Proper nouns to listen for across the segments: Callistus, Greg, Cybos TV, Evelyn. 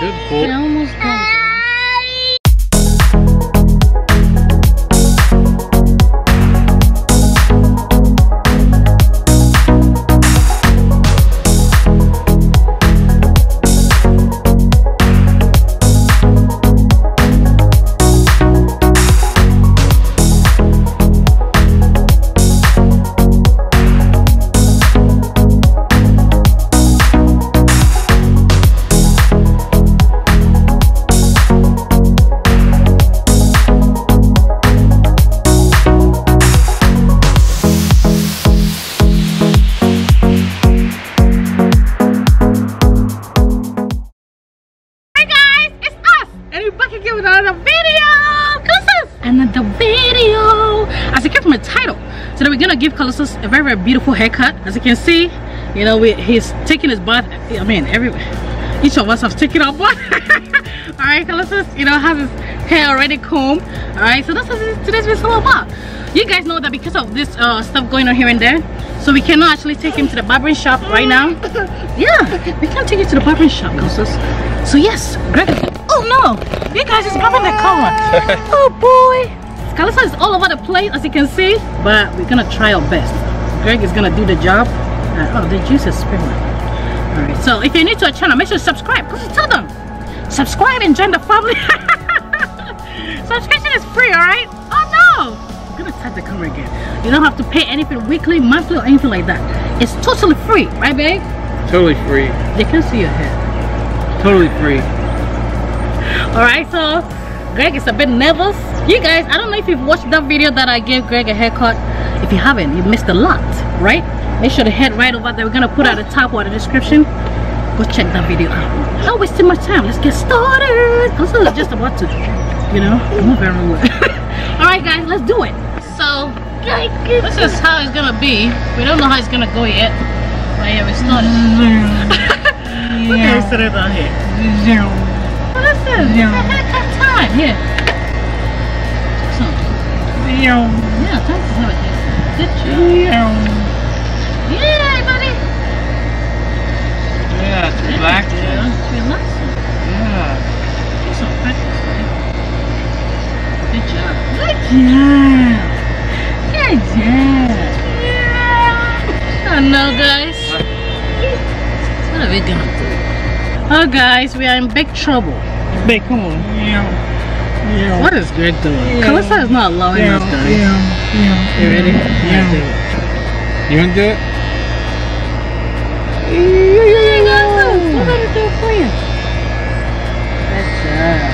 Good boy. I almost got it. Give Callistus a very, very beautiful haircut. As you can see, you know, he's taking his bath. I mean, each of us have taken our bath. All right, Callistus, you know, has his hair already combed. All right, so that's what today's video is all about. You guys know that because of this stuff going on here and there, so we cannot actually take him to the barbering shop right now. Yeah, we can't take him to the barbering shop, Callistus. So yes, Greg. Oh no, you guys just grabbing the car. Oh boy. Callistus is all over the place, as you can see, but we're gonna try our best. Greg is gonna do the job. Oh, the juice is spilling. All right, so if you're new to our channel, make sure to subscribe. Because tell them, subscribe and join the family. Subscription is free, all right? Oh no, I'm gonna touch the camera again. You don't have to pay anything weekly, monthly, or anything like that. It's totally free, right, babe? Totally free. They can see your head. Totally free. All right, so Greg is a bit nervous. You guys, I don't know if you've watched that video that I gave Greg a haircut. If you haven't, you missed a lot, right? Make sure to head right over there. We're gonna put at the top or the description. Go check that video out. Not wasting my time. Let's get started. Also, it's just about to, you know, move everywhere. All right, guys, let's do it. So this is how it's gonna be. We don't know how it's gonna go yet. But yeah, we started. Look at this out here. What is this? Yeah. So, yeah, that's how it is. Good job. Yeah, buddy. Yeah, it's relaxing. It's relaxing. Yeah. It's so practice, buddy. Good job. Good job. Good job. Yeah. I know, guys. What are we gonna do? Oh, guys, we are in big trouble. Big, come on. Yeah. Yeah. What is Greg doing? Yeah. Callistus is not allowing us, guys. Yeah. You ready? Yeah. You want to do it? Yeah. What are you doing for you? Good job.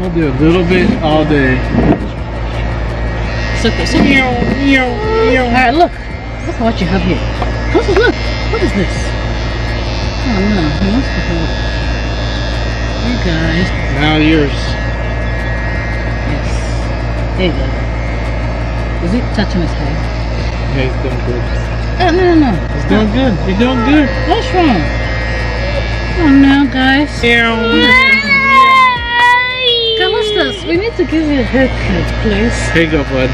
Yeah. We'll do a little bit all day. It's okay. It's okay. Alright, look. Look at what you have here. Callistus, look. What is this? Oh no, he wants to hold it. You guys. Now yours. Yes. There you go. Is it touching his head? Yeah, he's doing good. Oh no. He's doing good. You're doing good. What's wrong? Oh no, guys. Callistus, we need to give you a haircut, please. Here you go, bud.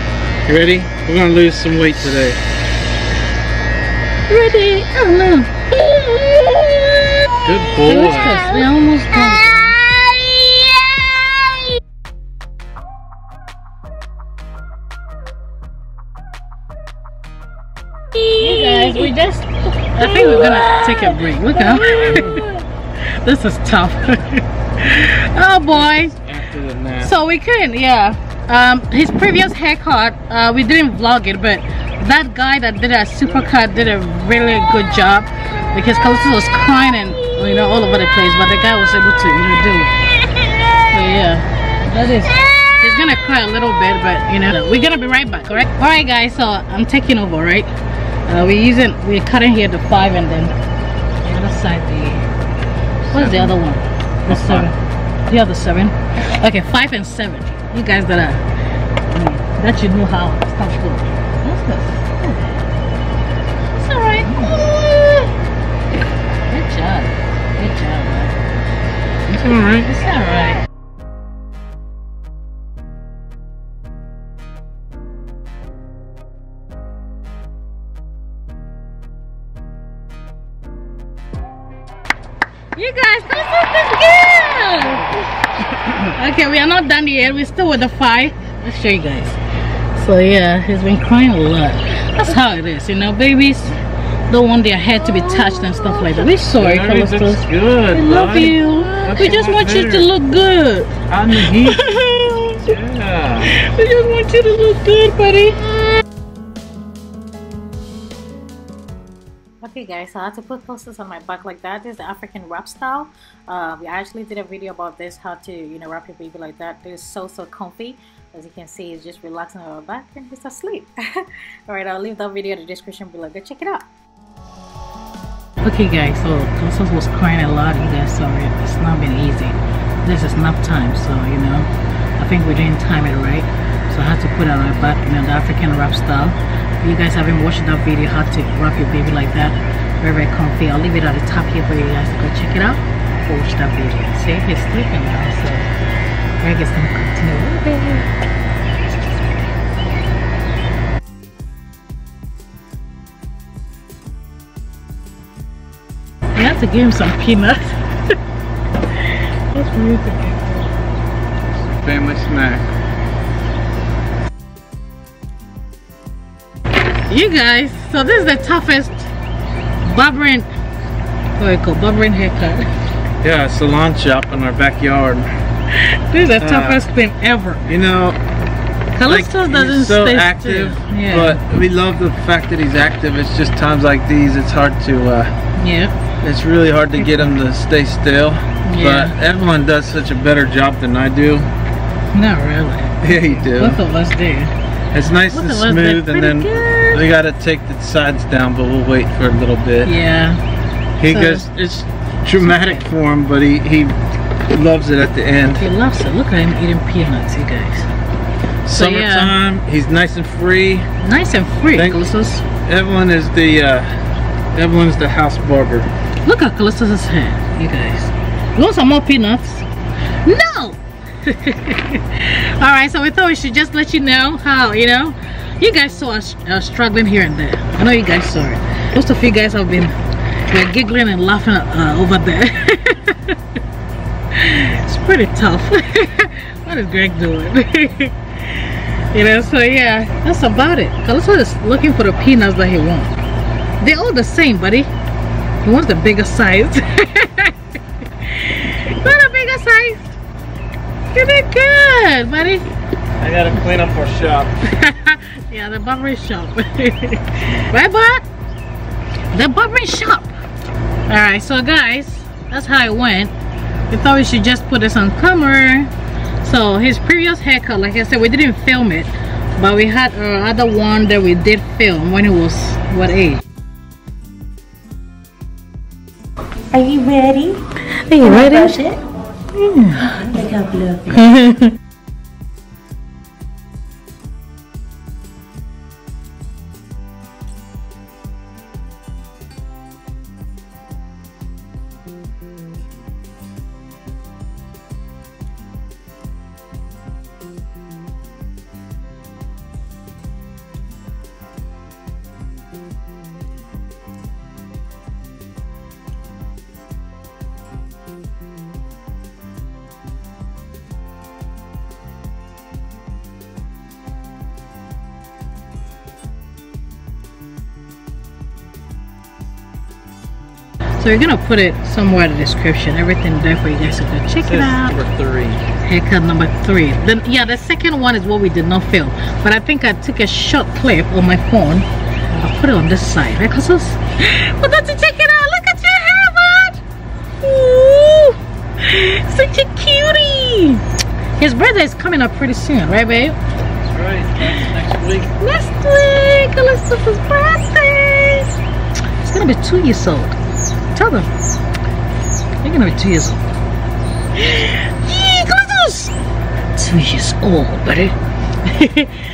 You ready? We're gonna lose some weight today. Ready? Oh no. Good boy. We almost got it. Hey guys, we just... I think we're gonna take a break. Look out. This is tough. Oh boy. So we couldn't, yeah. His previous haircut, we didn't vlog it, but that guy that did a supercut did a really good job because Callistus was crying and, you know, all over the place, but the guy was able to, you know, do it. So yeah, that is, he's gonna cry a little bit, but you know, we're gonna be right back. All right, guys, so I'm taking over, right? We're cutting here the 5 and then the other side the, what's the other one? The 7. The other 7. Okay, 5 and 7. You guys that are, that you know how stuff goes. What's this? It's all right. Good job. Good job, man. It's all right. It's all right. You guys, this is the gift. Okay, we are not done yet. We're still with the fight. Let's show you guys. So yeah, he's been crying a lot. That's how it is, you know, babies don't want their hair to be touched and stuff like that. We're sorry, Callistus. Good. We love you. We just want you to look good. I'm here. Yeah. We just want you to look good, buddy. Okay guys, so I had to put posters on my back like that. This is the African wrap style. We actually did a video about this, how to, you know, wrap your baby like that. It's so comfy. As you can see, it's just relaxing on our back and he's asleep. Alright, I'll leave that video in the description below. Go check it out. Okay guys, so Callistus was crying a lot. You guys saw it. It's not been easy. This is nap time, so you know, I think we didn't time it right. So I had to put it on my back, you know, the African wrap style. If you guys haven't watched that video, how to wrap your baby like that, very comfy. I'll leave it at the top here for you guys to go check it out. Go watch that video. See, he's sleeping now, so Greg is gonna continue a little bit. I have to give him some peanuts. That's really good. It's a family snack. You guys, so this is the toughest barbering haircut. Yeah, salon shop in our backyard. This is the toughest thing ever. You know, Callistus like, doesn't so stay active, still. Yeah. But we love the fact that he's active. It's just times like these, it's hard to. Yeah. It's really hard to get him to stay still. Yeah. But Evelyn does such a better job than I do. Not really. Yeah, you do. Both of us do. It's nice and smooth, and then good. We gotta take the sides down, but we'll wait for a little bit. Yeah. He goes, it's traumatic for him, but he loves it at the end. He loves it. Look at him eating peanuts, you guys. Summertime, so, yeah. He's nice and free. Nice and free, Callistus. Evelyn's the house barber. Look at Callistus's hair, you guys. You want some more peanuts? No! Alright, so we thought we should just let you know how, you know, you guys saw us struggling here and there. I know you guys saw it. Most of you guys have been giggling and laughing over there. It's pretty tough. What is Greg doing? You know, so yeah, that's about it. Callistus is looking for the peanuts that he wants. They're all the same, buddy. He wants the bigger size. Not a bigger size. You did good, buddy. I gotta clean up our shop. Yeah, the barbering shop. Right, bud? The barbering shop. Alright, so guys, that's how it went. We thought we should just put this on camera. So his previous haircut, like I said, we didn't film it, but we had another one that we did film when it was what age? Are you ready? Are you ready? Mm. So we're gonna put it somewhere in the description, everything there for you guys to go check it out. Number 3. Haircut number 3. Then yeah, the second one is what we did not film, but I think I took a short clip on my phone. I put it on this side, right? Cause we're going to check it out. Look at your hair, bud. Ooh, such a cutie. His birthday is coming up pretty soon, right, babe? That's right. Next week. Next week, Callistus's birthday. It's gonna be 2 years old. Tell them. They're gonna be 2 years old. Yee, Callistus! 2 years old, buddy.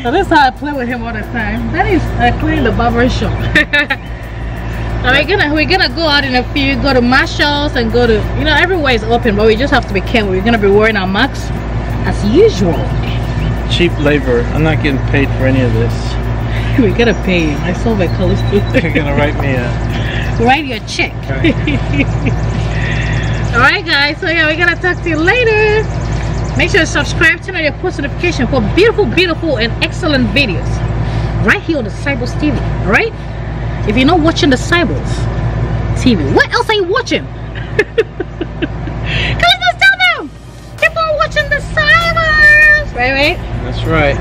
So that's how I play with him all the time. That is cleaning the barber shop. Now we're gonna go out in a few, go to Marshalls and go to, you know, everywhere is open, but we just have to be careful. We're gonna be wearing our masks as usual. Cheap labor. I'm not getting paid for any of this. We gotta pay him. I saw my Callistus. You're gonna write me a check. Right. Alright guys, so yeah, we're gonna talk to you later. Make sure to subscribe, turn on your post notification for beautiful and excellent videos right here on the Cybos TV. Alright, if you're not watching the Cybos TV, what else are you watching? Callistus, tell them! Keep on watching the Cybos! Right? That's right.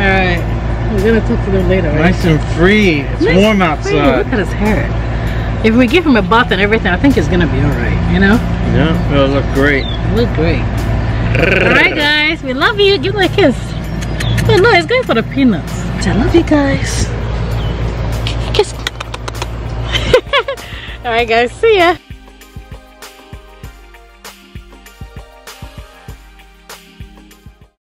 Alright, we're gonna talk to them later, right? Nice and free. It's nice warm outside. Look at his hair. If we give him a bath and everything, I think it's gonna be alright, you know? Yeah, it'll look great. Look great. Alright guys, we love you. Give me a kiss. Oh no, it's going for the peanuts. I love you guys. Kiss. Alright guys, see ya.